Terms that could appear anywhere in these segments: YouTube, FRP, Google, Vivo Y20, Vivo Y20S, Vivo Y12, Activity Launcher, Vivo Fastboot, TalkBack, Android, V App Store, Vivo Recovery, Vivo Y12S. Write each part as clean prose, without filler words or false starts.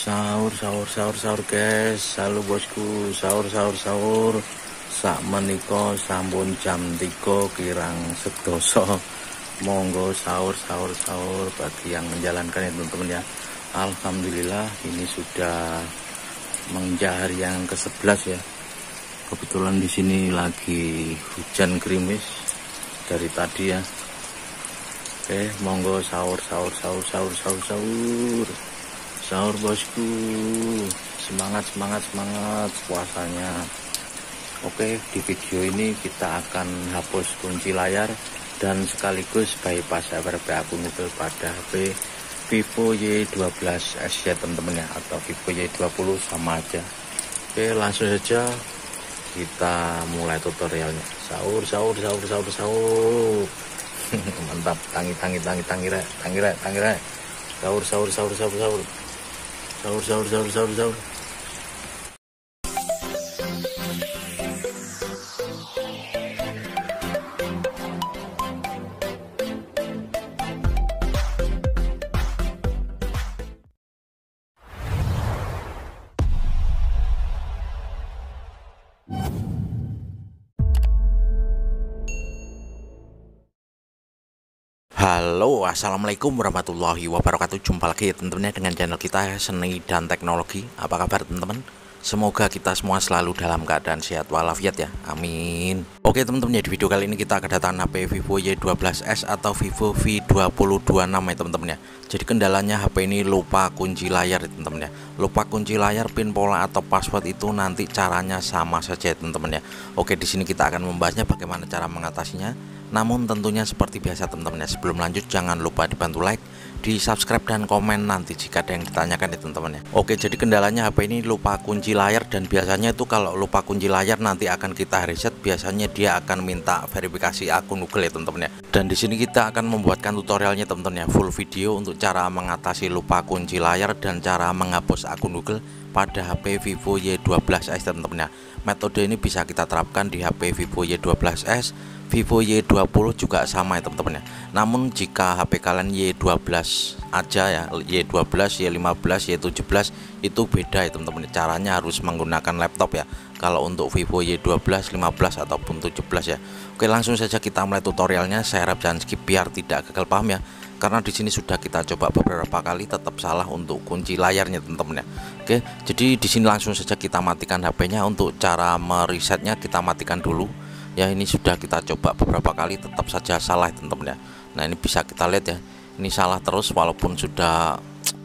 Sahur guys, halo bosku, sahur sak menika sampun jam 3 kirang sedoso. Monggo sahur bagi yang menjalankan ya teman-teman ya. Alhamdulillah ini sudah mengejar yang ke-11 ya. Kebetulan di sini lagi hujan gerimis dari tadi ya. Oke, monggo sahur. Sahur bosku, semangat puasanya. Oke, di video ini kita akan hapus kunci layar dan sekaligus bypass FRP akun Google pada HP Vivo Y12S ya teman-teman ya, atau Vivo Y20 sama aja. Oke, langsung saja kita mulai tutorialnya. Sahur. Mantap, tangi. Sahur. Sahur. Halo, assalamualaikum warahmatullahi wabarakatuh. Jumpa lagi ya teman-teman dengan channel kita Seni dan Teknologi. Apa kabar teman-teman? Semoga kita semua selalu dalam keadaan sehat walafiat ya, amin. Oke teman-teman ya, di video kali ini kita kedatangan HP Vivo Y12S atau Vivo V2026 ya teman-teman ya. Jadi kendalanya HP ini lupa kunci layar ya teman-teman ya. Lupa kunci layar, pin pola atau password itu nanti caranya sama saja ya teman-teman ya. Oke, di sini kita akan membahasnya bagaimana cara mengatasinya. Namun tentunya seperti biasa teman-teman ya, sebelum lanjut jangan lupa dibantu like, di subscribe dan komen nanti jika ada yang ditanyakan ya teman-teman ya. Oke, jadi kendalanya HP ini lupa kunci layar, dan biasanya itu kalau lupa kunci layar nanti akan kita reset, biasanya dia akan minta verifikasi akun Google ya teman-teman ya. Dan di sini kita akan membuatkan tutorialnya teman-teman ya, full video untuk cara mengatasi lupa kunci layar dan cara menghapus akun Google pada HP Vivo Y12S teman-teman ya. Metode ini bisa kita terapkan di HP Vivo Y12S, Vivo Y20 juga sama ya teman-teman ya. Namun jika HP kalian Y12 aja ya, Y12, Y15, Y17 itu beda ya teman-teman. Caranya harus menggunakan laptop ya. Kalau untuk Vivo Y12, 15 ataupun 17 ya. Oke, langsung saja kita mulai tutorialnya. Saya harap jangan skip biar tidak gagal paham ya. Karena di sini sudah kita coba beberapa kali tetap salah untuk kunci layarnya teman-teman ya. Oke, jadi di sini langsung saja kita matikan HP-nya. Untuk cara meresetnya kita matikan dulu. Ya, ini sudah kita coba beberapa kali tetap saja salah teman-teman ya. Nah, ini bisa kita lihat ya, ini salah terus walaupun sudah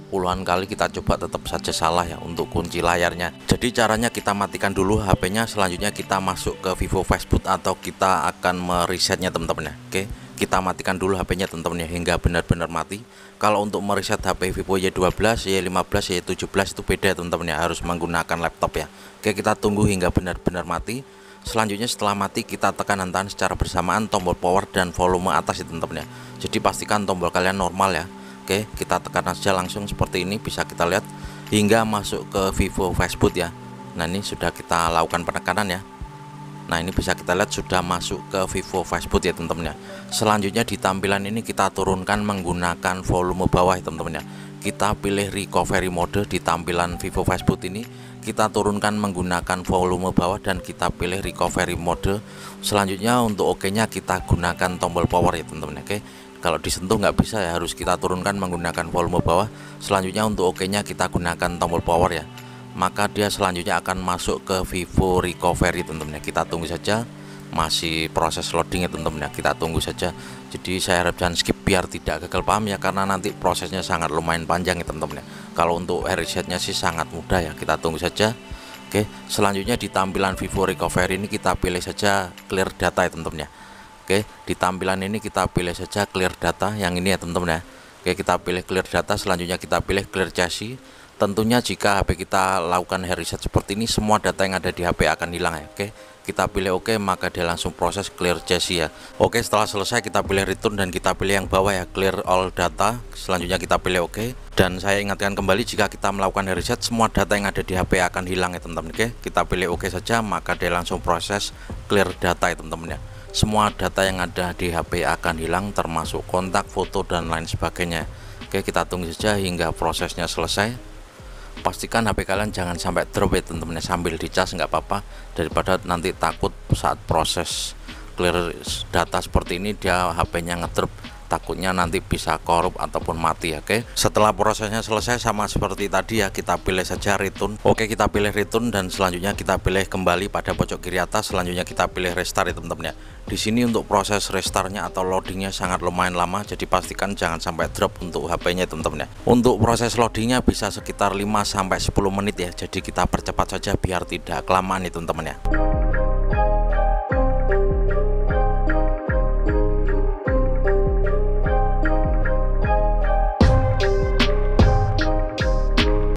puluhan kali kita coba tetap saja salah ya untuk kunci layarnya. Jadi caranya kita matikan dulu HP-nya, selanjutnya kita masuk ke Vivo Fastboot atau kita akan meresetnya teman-teman ya. Oke, kita matikan dulu HP-nya teman-teman ya hingga benar-benar mati. Kalau untuk mereset HP Vivo Y12, Y15, Y17 itu beda teman-teman ya, harus menggunakan laptop ya. Oke, kita tunggu hingga benar-benar mati. Selanjutnya setelah mati kita tekan hantaran secara bersamaan tombol power dan volume atas ya teman-teman ya. Jadi pastikan tombol kalian normal ya. Oke, kita tekan saja langsung seperti ini, bisa kita lihat hingga masuk ke Vivo Fastboot ya. Nah, ini sudah kita lakukan penekanan ya. Nah, ini bisa kita lihat sudah masuk ke Vivo Fastboot ya teman-teman ya. Selanjutnya di tampilan ini kita turunkan menggunakan volume bawah ya teman-teman ya. Kita pilih recovery mode di tampilan Vivo Fastboot ini. Kita turunkan menggunakan volume bawah dan kita pilih recovery mode. Selanjutnya untuk oke-nya kita gunakan tombol power ya teman-teman. Oke, kalau disentuh nggak bisa ya, harus kita turunkan menggunakan volume bawah. Selanjutnya untuk oke-nya kita gunakan tombol power ya. Maka dia selanjutnya akan masuk ke Vivo Recovery teman-teman. Kita tunggu saja, masih proses loading ya teman-teman. Kita tunggu saja. Jadi saya harap jangan skip biar tidak gagal paham ya, karena nanti prosesnya sangat lumayan panjang ya teman-teman ya. Kalau untuk resetnya sih sangat mudah ya, kita tunggu saja. Oke, selanjutnya di tampilan Vivo Recovery ini kita pilih saja clear data ya teman-teman ya. Oke, di tampilan ini kita pilih saja clear data yang ini ya teman-teman ya. Oke, kita pilih clear data, selanjutnya kita pilih clear chassis. Tentunya jika HP kita lakukan reset seperti ini, semua data yang ada di HP akan hilang ya. Oke, kita pilih oke, maka dia langsung proses clear chassis ya. Oke, setelah selesai kita pilih return dan kita pilih yang bawah ya, clear all data. Selanjutnya kita pilih oke. Dan saya ingatkan kembali, jika kita melakukan reset semua data yang ada di HP akan hilang ya teman-teman. Oke, kita pilih oke saja, maka dia langsung proses clear data ya teman-teman ya. Semua data yang ada di HP akan hilang, termasuk kontak, foto dan lain sebagainya. Oke, kita tunggu saja hingga prosesnya selesai. pastikan HP kalian jangan sampai drop ya teman-teman, sambil dicas nggak apa-apa, daripada nanti takut saat proses clear data seperti ini dia HP-nya ngedrop, takutnya nanti bisa korup ataupun mati. Oke, setelah prosesnya selesai sama seperti tadi ya, kita pilih saja return. Oke, kita pilih return dan selanjutnya kita pilih kembali pada pojok kiri atas, selanjutnya kita pilih restart ya teman-teman ya. Di sini untuk proses restartnya atau loadingnya sangat lumayan lama, jadi pastikan jangan sampai drop untuk HP-nya teman-teman ya. Untuk proses loadingnya bisa sekitar 5-10 menit ya, jadi kita percepat saja biar tidak kelamaan ya teman-teman ya.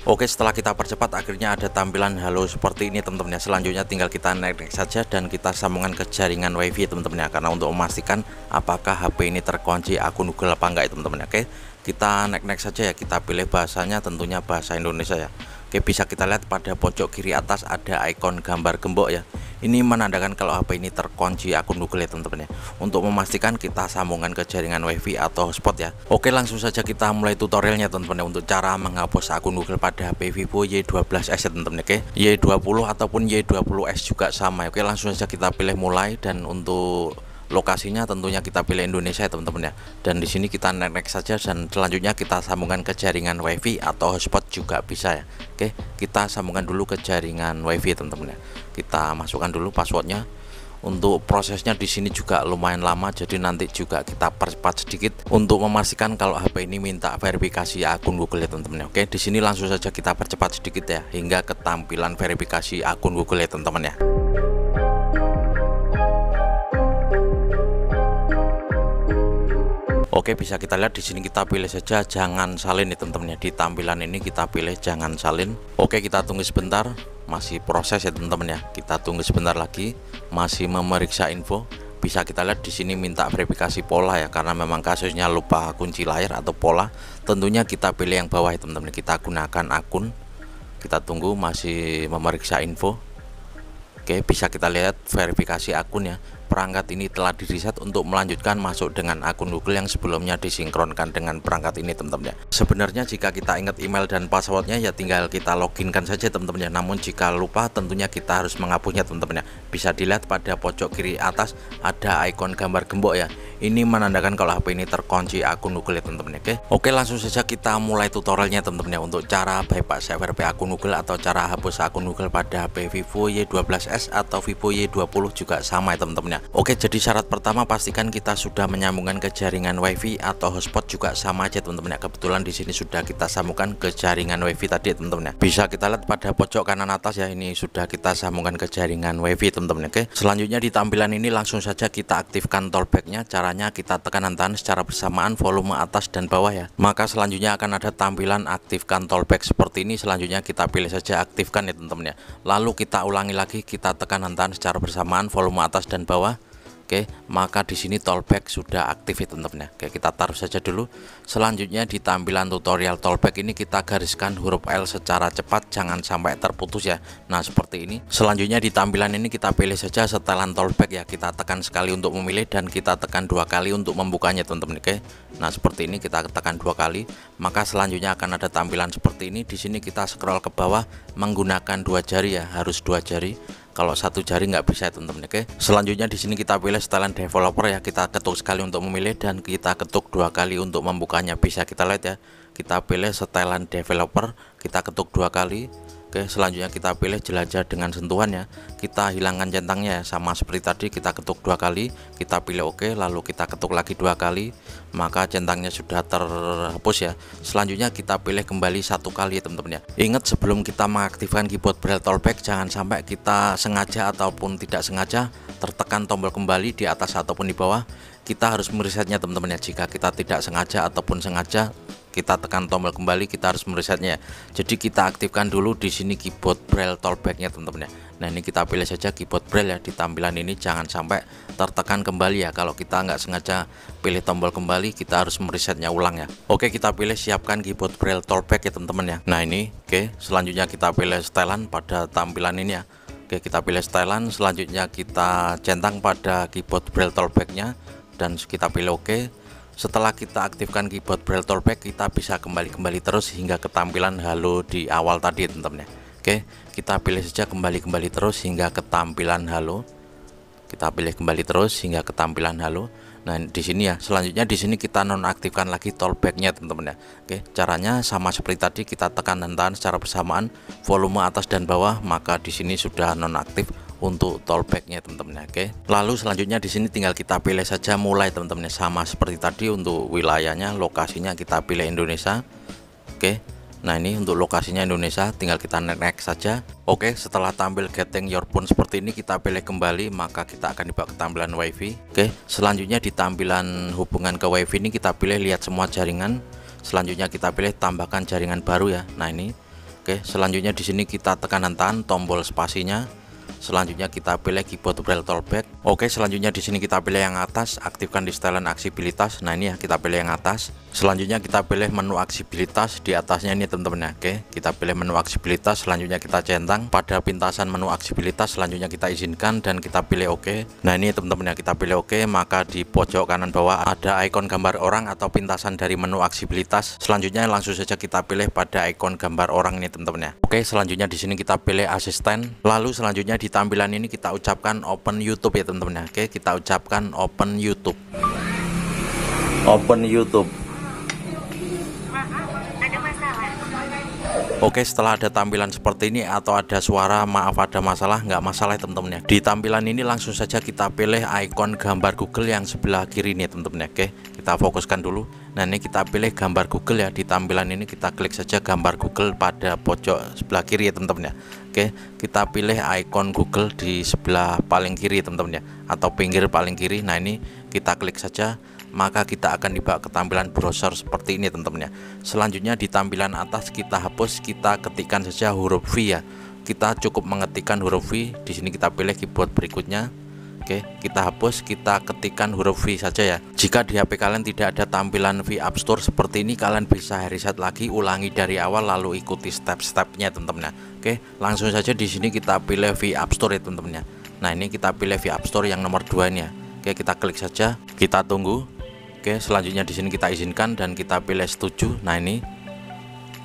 Oke, setelah kita percepat akhirnya ada tampilan halo seperti ini teman-teman ya. Selanjutnya tinggal kita naik saja dan kita sambungkan ke jaringan wifi teman-teman ya, karena untuk memastikan apakah HP ini terkunci akun Google apa enggak ya teman-teman. Oke, kita naik saja ya, kita pilih bahasanya tentunya bahasa Indonesia ya. Oke, bisa kita lihat pada pojok kiri atas ada ikon gambar gembok ya. Ini menandakan kalau HP ini terkunci akun Google ya teman-teman ya. Untuk memastikan kita sambungkan ke jaringan wifi atau hotspot ya. Oke, langsung saja kita mulai tutorialnya teman-teman ya, untuk cara menghapus akun Google pada HP Vivo Y12S ya teman-teman. Oke, Y20 ataupun Y20S juga sama. Oke, langsung saja kita pilih mulai dan untuk lokasinya tentunya kita pilih Indonesia ya teman-teman ya. Dan di sini kita next saja dan selanjutnya kita sambungkan ke jaringan wifi atau hotspot juga bisa ya. Oke, kita sambungkan dulu ke jaringan wifi teman-teman ya. Kita masukkan dulu passwordnya. Untuk prosesnya di sini juga lumayan lama, jadi nanti juga kita percepat sedikit untuk memastikan kalau HP ini minta verifikasi akun Google ya teman-teman. Oke, di sini langsung saja kita percepat sedikit ya hingga ke tampilan verifikasi akun Google ya teman-teman ya. Oke, bisa kita lihat di sini kita pilih saja jangan salin ya teman-teman ya. Di tampilan ini kita pilih jangan salin. Oke, kita tunggu sebentar, masih proses ya teman-teman ya. Kita tunggu sebentar lagi, masih memeriksa info. Bisa kita lihat di sini minta verifikasi pola ya, karena memang kasusnya lupa kunci layar atau pola. Tentunya kita pilih yang bawah ya teman-teman. Kita gunakan akun. Kita tunggu, masih memeriksa info. Oke, bisa kita lihat verifikasi akun ya. Perangkat ini telah direset untuk melanjutkan masuk dengan akun Google yang sebelumnya disinkronkan dengan perangkat ini teman-teman ya. Sebenarnya jika kita ingat email dan passwordnya ya tinggal kita loginkan saja teman-teman ya. Namun jika lupa tentunya kita harus menghapusnya teman-teman ya. Bisa dilihat pada pojok kiri atas ada ikon gambar gembok ya. Ini menandakan kalau HP ini terkunci akun Google ya teman-teman ya. Oke, langsung saja kita mulai tutorialnya teman-teman ya, untuk cara bypass FRP akun Google atau cara hapus akun Google pada HP Vivo Y12S atau Vivo Y20 juga sama ya teman-teman ya. Oke, jadi syarat pertama pastikan kita sudah menyambungkan ke jaringan wifi atau hotspot juga sama aja teman-teman ya. Kebetulan di sini sudah kita sambungkan ke jaringan wifi tadi teman-teman ya. Bisa kita lihat pada pojok kanan atas ya, ini sudah kita sambungkan ke jaringan wifi teman-teman. Oke, selanjutnya di tampilan ini langsung saja kita aktifkan TalkBack-nya. Caranya kita tekan dan tahan secara bersamaan volume atas dan bawah ya. Maka selanjutnya akan ada tampilan aktifkan TalkBack seperti ini. Selanjutnya kita pilih saja aktifkan ya teman-teman ya. Lalu kita ulangi lagi, kita tekan dan tahan secara bersamaan volume atas dan bawah. Oke, maka di sini TalkBack sudah aktif ya teman-teman ya. Oke, kita taruh saja dulu. Selanjutnya di tampilan tutorial TalkBack ini kita gariskan huruf L secara cepat, jangan sampai terputus ya. Nah, seperti ini. Selanjutnya di tampilan ini kita pilih saja setelan TalkBack ya. Kita tekan sekali untuk memilih dan kita tekan dua kali untuk membukanya teman-teman. Oke. Nah, seperti ini kita tekan dua kali. Maka selanjutnya akan ada tampilan seperti ini. Di sini kita scroll ke bawah menggunakan dua jari ya, harus dua jari. Kalau satu jari nggak bisa teman-teman. Oke, selanjutnya di sini kita pilih setelan developer ya. Kita ketuk sekali untuk memilih dan kita ketuk dua kali untuk membukanya. Bisa kita lihat ya, kita pilih setelan developer, kita ketuk dua kali. Oke, selanjutnya kita pilih jelajah dengan sentuhan ya. Kita hilangkan centangnya ya, sama seperti tadi kita ketuk dua kali, kita pilih oke, lalu kita ketuk lagi dua kali, maka centangnya sudah terhapus ya. Selanjutnya kita pilih kembali satu kali ya teman-teman ya. Ingat, sebelum kita mengaktifkan keyboard braille TalkBack jangan sampai kita sengaja ataupun tidak sengaja tertekan tombol kembali di atas ataupun di bawah. Kita harus meresetnya teman-teman ya. Jika kita tidak sengaja ataupun sengaja kita tekan tombol kembali, kita harus meresetnya. Jadi kita aktifkan dulu di sini keyboard braille TalkBack-nya teman-teman ya. Nah, ini kita pilih saja keyboard braille ya. Di tampilan ini jangan sampai tertekan kembali ya. Kalau kita nggak sengaja pilih tombol kembali, kita harus meresetnya ulang ya. Oke, kita pilih siapkan keyboard braille TalkBack ya teman-teman ya. Nah, ini oke. Selanjutnya kita pilih setelan pada tampilan ini ya. Oke, kita pilih setelan. Selanjutnya kita centang pada keyboard braille TalkBack-nya dan kita pilih oke. Setelah kita aktifkan keyboard braille TalkBack, kita bisa kembali terus hingga ke tampilan halo di awal tadi, teman-teman. Oke, kita pilih saja kembali terus hingga ke tampilan halo. Kita pilih kembali terus hingga ke tampilan halo. Nah, di sini ya, selanjutnya di sini kita nonaktifkan lagi TalkBack-nya, teman-teman ya. Oke, caranya sama seperti tadi, kita tekan dan tahan secara bersamaan volume atas dan bawah, maka di sini sudah nonaktif untuk TalkBack-nya, teman-teman. Oke. Lalu selanjutnya di sini tinggal kita pilih saja mulai, teman-teman. Sama seperti tadi untuk wilayahnya, lokasinya kita pilih Indonesia. Oke. Nah, ini untuk lokasinya Indonesia, tinggal kita next saja. Oke, setelah tampil Getting Your Phone seperti ini, kita pilih kembali, maka kita akan dibawa ke tampilan WiFi. Oke, selanjutnya di tampilan hubungan ke WiFi ini kita pilih lihat semua jaringan. Selanjutnya kita pilih tambahkan jaringan baru ya. Nah, ini. Oke, selanjutnya di sini kita tekan dan tahan tombol spasinya. Selanjutnya kita pilih keyboard braille TalkBack. Oke, selanjutnya di sini kita pilih yang atas, aktifkan di setelan aksesibilitas. Nah, ini ya, kita pilih yang atas. Selanjutnya kita pilih menu aksesibilitas di atasnya ini, teman-teman. Oke, kita pilih menu aksesibilitas, selanjutnya kita centang pada pintasan menu aksesibilitas, selanjutnya kita izinkan dan kita pilih oke. Nah, ini teman-teman ya, kita pilih oke, maka di pojok kanan bawah ada ikon gambar orang atau pintasan dari menu aksesibilitas. Selanjutnya langsung saja kita pilih pada ikon gambar orang ini, teman-teman ya. Oke, selanjutnya di sini kita pilih asisten. Lalu selanjutnya di tampilan ini kita ucapkan open YouTube ya, teman-teman. Oke, kita ucapkan open YouTube. Open YouTube. Maaf, ada masalah. Oke, setelah ada tampilan seperti ini atau ada suara maaf ada masalah, nggak masalah ya, teman-teman. Di tampilan ini langsung saja kita pilih ikon gambar Google yang sebelah kiri ini, teman-teman. Oke, kita fokuskan dulu. Nah, ini kita pilih gambar Google ya. Di tampilan ini kita klik saja gambar Google pada pojok sebelah kiri ya, teman-teman. Oke, kita pilih ikon Google di sebelah paling kiri, teman-teman ya, atau pinggir paling kiri. Nah, ini kita klik saja, maka kita akan dibawa ke tampilan browser seperti ini, teman-teman ya. Selanjutnya di tampilan atas kita hapus, kita ketikkan saja huruf V ya. Kita cukup mengetikkan huruf V. Di sini kita pilih keyboard berikutnya. Oke, kita hapus, kita ketikkan huruf V saja ya. Jika di HP kalian tidak ada tampilan V App Store seperti ini, kalian bisa reset lagi, ulangi dari awal lalu ikuti step-stepnya, teman-teman ya. Oke, langsung saja di sini kita pilih V App Store ya, teman-teman ya. Nah, ini kita pilih V App Store yang nomor 2 ini ya. Oke, kita klik saja, kita tunggu. Oke, selanjutnya di sini kita izinkan dan kita pilih setuju. Nah, ini.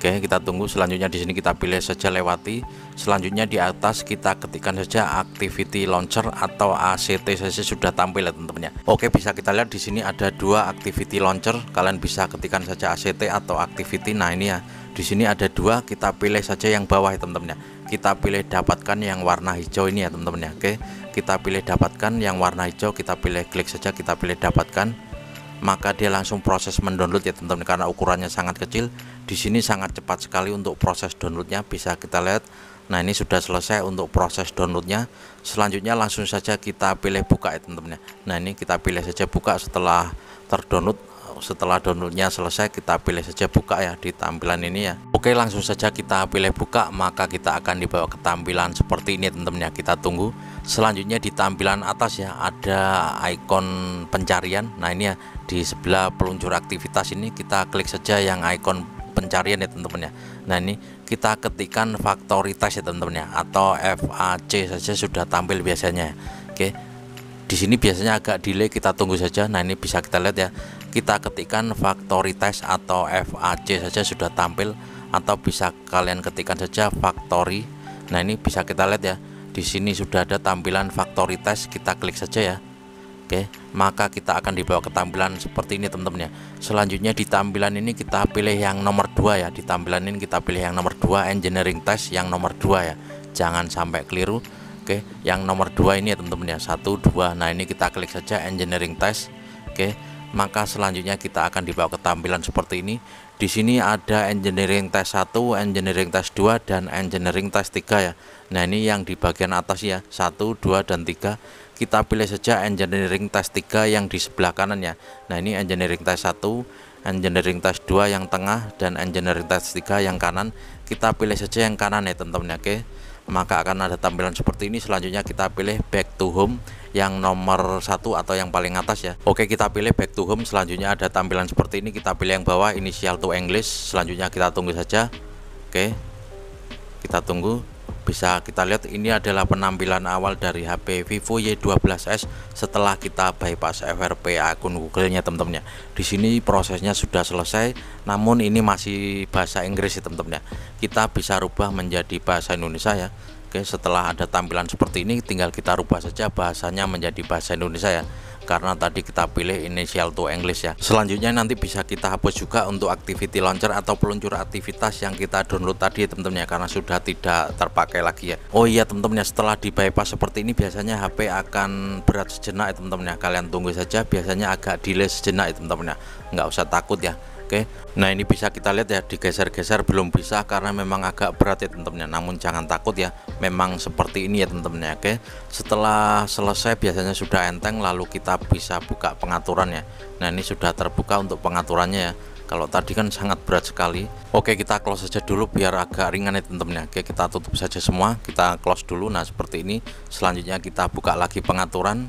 Oke, kita tunggu. Selanjutnya di sini kita pilih saja lewati. Selanjutnya di atas kita ketikkan saja Activity Launcher atau ACT saja, sudah tampil ya, teman-teman ya. Oke, bisa kita lihat di sini ada dua Activity Launcher. Kalian bisa ketikkan saja ACT atau Activity. Nah, ini ya. Di sini ada dua, kita pilih saja yang bawah ya, teman-teman ya. Kita pilih dapatkan yang warna hijau ini ya, teman-teman ya. Oke, kita pilih dapatkan yang warna hijau, kita pilih klik saja, kita pilih dapatkan. Maka dia langsung proses mendownload ya, teman-teman, karena ukurannya sangat kecil. Di sini sangat cepat sekali untuk proses downloadnya, bisa kita lihat. Nah, ini sudah selesai untuk proses downloadnya. Selanjutnya langsung saja kita pilih buka ya, teman-teman. Nah, ini kita pilih saja buka setelah terdownload. Setelah downloadnya selesai, kita pilih saja buka ya di tampilan ini ya. Oke, langsung saja kita pilih buka, maka kita akan dibawa ke tampilan seperti ini, teman-teman ya. Kita tunggu. Selanjutnya di tampilan atas ya ada ikon pencarian. Nah, ini ya, di sebelah peluncur aktivitas ini kita klik saja yang ikon pencarian ya, teman-teman ya. Nah, ini kita ketikkan faktoritas ya, teman-teman ya, atau FAC saja sudah tampil biasanya. Oke. Di sini biasanya agak delay, kita tunggu saja. Nah, ini bisa kita lihat ya. Kita ketikkan faktoritas atau FAC saja sudah tampil, atau bisa kalian ketikkan saja factory. Nah, ini bisa kita lihat ya. Di sini sudah ada tampilan faktoritas, kita klik saja ya. Oke, maka kita akan dibawa ke tampilan seperti ini, teman-teman ya. Selanjutnya di tampilan ini kita pilih yang nomor 2 ya. Di tampilan ini kita pilih yang nomor 2, engineering test yang nomor 2 ya. Jangan sampai keliru. Oke, yang nomor 2 ini ya, teman-teman ya. 1, 2. Nah, ini kita klik saja engineering test. Oke, maka selanjutnya kita akan dibawa ke tampilan seperti ini. Di sini ada engineering test 1, engineering test 2, dan engineering test 3 ya. Nah, ini yang di bagian atas ya, 1, 2, dan 3. Kita pilih saja engineering test 3 yang di sebelah kanan ya. Nah, ini engineering test 1, engineering test 2 yang tengah, dan engineering test 3 yang kanan. Kita pilih saja yang kanan ya, teman-teman. Oke, maka akan ada tampilan seperti ini. Selanjutnya kita pilih back to home yang nomor 1 atau yang paling atas ya. Oke, kita pilih back to home. Selanjutnya ada tampilan seperti ini, kita pilih yang bawah, initial to English. Selanjutnya kita tunggu saja. Oke, kita tunggu. Bisa kita lihat ini adalah penampilan awal dari HP Vivo Y12S setelah kita bypass FRP akun Google-nya, teman-teman ya. Di sini prosesnya sudah selesai, namun ini masih bahasa Inggris ya, teman-teman ya. Kita bisa rubah menjadi bahasa Indonesia ya. Oke, setelah ada tampilan seperti ini tinggal kita rubah saja bahasanya menjadi bahasa Indonesia ya, karena tadi kita pilih initial to English ya. Selanjutnya nanti bisa kita hapus juga untuk activity launcher atau peluncur aktivitas yang kita download tadi ya, teman-teman ya, karena sudah tidak terpakai lagi ya. Oh iya teman-teman ya, setelah di bypass seperti ini biasanya HP akan berat sejenak ya, teman-teman ya. Kalian tunggu saja, biasanya agak delay sejenak ya, teman-teman ya. Nggak usah takut ya. Oke, nah ini bisa kita lihat ya, digeser-geser belum bisa karena memang agak berat ya teman-teman ya. Namun jangan takut ya, memang seperti ini ya teman-teman ya. Oke, setelah selesai biasanya sudah enteng, lalu kita bisa buka pengaturannya. Nah ini sudah terbuka untuk pengaturannya ya. Kalau tadi kan sangat berat sekali. Oke, kita close saja dulu biar agak ringan ya teman-teman ya. Oke, kita tutup saja semua, kita close dulu. Nah seperti ini, selanjutnya kita buka lagi pengaturan.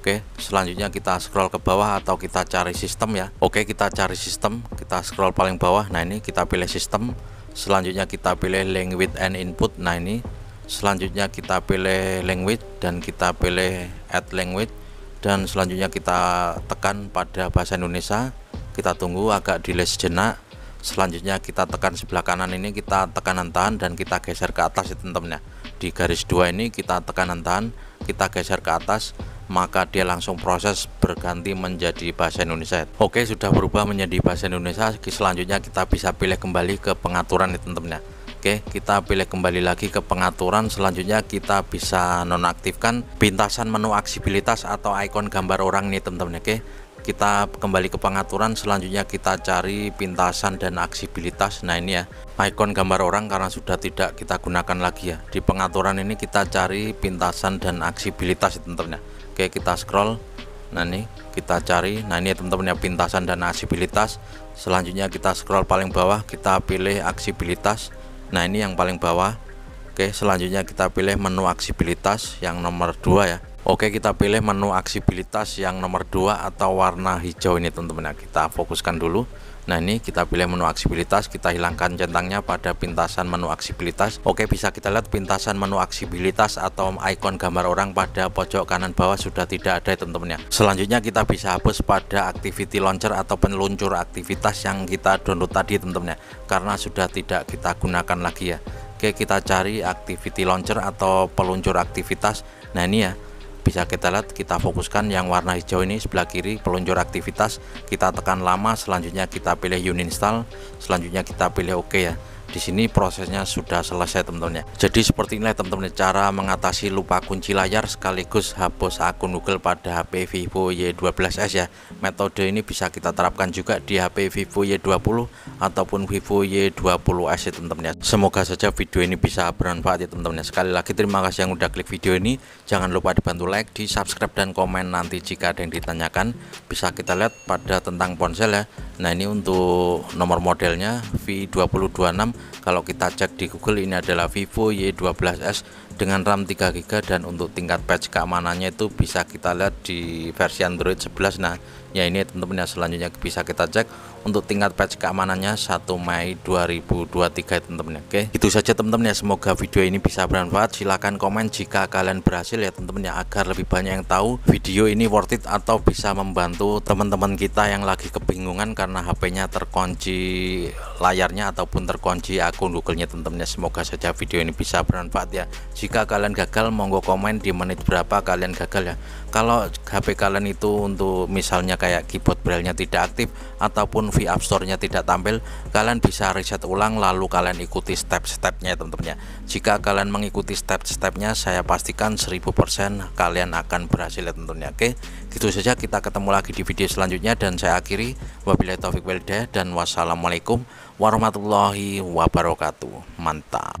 Oke, selanjutnya kita scroll ke bawah atau kita cari sistem ya. Oke, kita cari sistem, kita scroll paling bawah. Nah ini kita pilih sistem, selanjutnya kita pilih language and input. Nah ini selanjutnya kita pilih language dan kita pilih add language, dan selanjutnya kita tekan pada bahasa Indonesia. Kita tunggu agak delay sejenak, selanjutnya kita tekan sebelah kanan ini, kita tekanan tahan dan kita geser ke atas ya teman-teman ya. Di garis dua ini kita tekanan tahan, kita geser ke atas, maka dia langsung proses berganti menjadi bahasa Indonesia. Oke, sudah berubah menjadi bahasa Indonesia. Selanjutnya kita bisa pilih kembali ke pengaturan ya teman-teman ya. Oke, kita pilih kembali lagi ke pengaturan. Selanjutnya kita bisa nonaktifkan pintasan menu aksibilitas atau ikon gambar orang nih teman-teman. Oke, kita kembali ke pengaturan, selanjutnya kita cari pintasan dan aksibilitas. Nah ini ya, ikon gambar orang karena sudah tidak kita gunakan lagi ya. Di pengaturan ini kita cari pintasan dan aksibilitas ya teman-teman ya. Oke, kita scroll. Nah ini kita cari. Nah ini ya teman-teman ya, pintasan dan aksibilitas. Selanjutnya kita scroll paling bawah, kita pilih aksibilitas. Nah ini yang paling bawah. Oke, selanjutnya kita pilih menu aksibilitas yang nomor 2 ya. Oke, kita pilih menu aksibilitas yang nomor 2 atau warna hijau ini teman-teman ya. Kita fokuskan dulu. Nah ini kita pilih menu aksibilitas, kita hilangkan centangnya pada pintasan menu aksibilitas. Oke, bisa kita lihat pintasan menu aksibilitas atau ikon gambar orang pada pojok kanan bawah sudah tidak ada ya teman-teman ya. Selanjutnya kita bisa hapus pada activity launcher atau peluncur aktivitas yang kita download tadi teman-teman ya, karena sudah tidak kita gunakan lagi ya. Oke, kita cari activity launcher atau peluncur aktivitas. Nah ini ya, bisa kita lihat, kita fokuskan yang warna hijau ini sebelah kiri, peluncur aktivitas. Kita tekan lama, selanjutnya kita pilih uninstall, selanjutnya kita pilih oke ya. Di sini prosesnya sudah selesai teman-teman ya. Jadi seperti inilah teman-teman cara mengatasi lupa kunci layar sekaligus hapus akun Google pada HP Vivo Y12S ya. Metode ini bisa kita terapkan juga di HP Vivo Y20 ataupun Vivo Y20S ya teman-teman ya. Semoga saja video ini bisa bermanfaat ya teman-teman ya. Sekali lagi terima kasih yang udah klik video ini. Jangan lupa dibantu like, di subscribe dan komen nanti jika ada yang ditanyakan. Bisa kita lihat pada tentang ponsel ya. Nah ini untuk nomor modelnya V226. Kalau kita cek di Google ini adalah Vivo Y12S dengan RAM 3GB, dan untuk tingkat patch keamanannya itu bisa kita lihat di versi Android 11. Nah ya ini teman-teman ya, selanjutnya bisa kita cek untuk tingkat patch keamanannya 1 Mei 2023 teman-teman ya. Oke, itu saja teman-teman ya, semoga video ini bisa bermanfaat. Silahkan komen jika kalian berhasil ya teman-teman ya, agar lebih banyak yang tahu video ini worth it atau bisa membantu teman-teman kita yang lagi kebingungan karena HP-nya terkunci layarnya ataupun terkunci akun Google-nya teman-teman ya. Semoga saja video ini bisa bermanfaat ya. Jika kalian gagal, monggo komen di menit berapa kalian gagal ya. Kalau HP kalian itu untuk misalnya kayak keyboard braille-nya tidak aktif ataupun V App Store-nya tidak tampil, kalian bisa reset ulang lalu kalian ikuti step-stepnya teman-teman ya. Jika kalian mengikuti step-stepnya, saya pastikan 1000% kalian akan berhasil ya tentunya. Oke, gitu saja, kita ketemu lagi di video selanjutnya dan saya akhiri, wabillahi taufiq wal hidayah dan wassalamualaikum warahmatullahi wabarakatuh. Mantap.